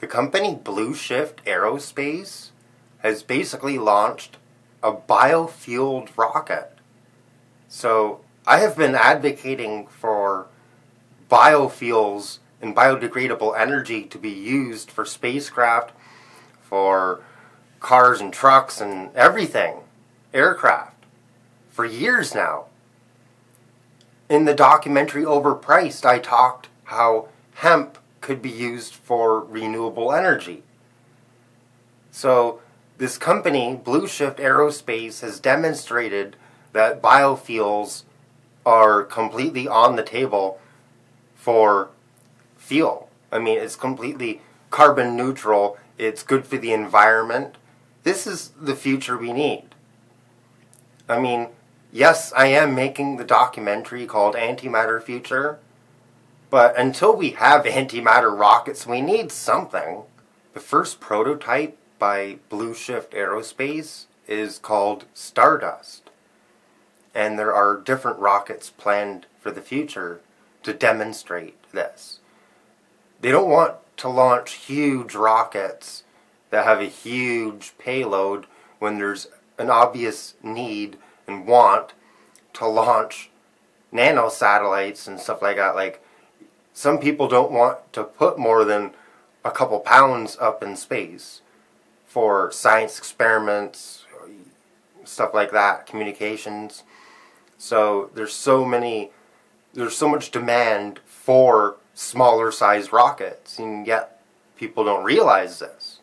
The company bluShift Aerospace has basically launched a biofueled rocket. So I have been advocating for biofuels and biodegradable energy to be used for spacecraft, for cars and trucks and everything, aircraft, for years now. In the documentary Overpriced, I talked how hemp could be used for renewable energy. So this company, bluShift Aerospace, has demonstrated that biofuels are completely on the table for fuel. I mean, it's completely carbon neutral, it's good for the environment. This is the future we need. I mean, yes, I am making the documentary called Antimatter Future, but until we have antimatter rockets, we need something. The first prototype by bluShift Aerospace is called Stardust, and there are different rockets planned for the future to demonstrate this. They don't want to launch huge rockets that have a huge payload when there's an obvious need and want to launch nano satellites and stuff like that. Like, some people don't want to put more than a couple pounds up in space for science experiments, stuff like that, communications. So there's so much demand for smaller size rockets, and yet people don't realize this.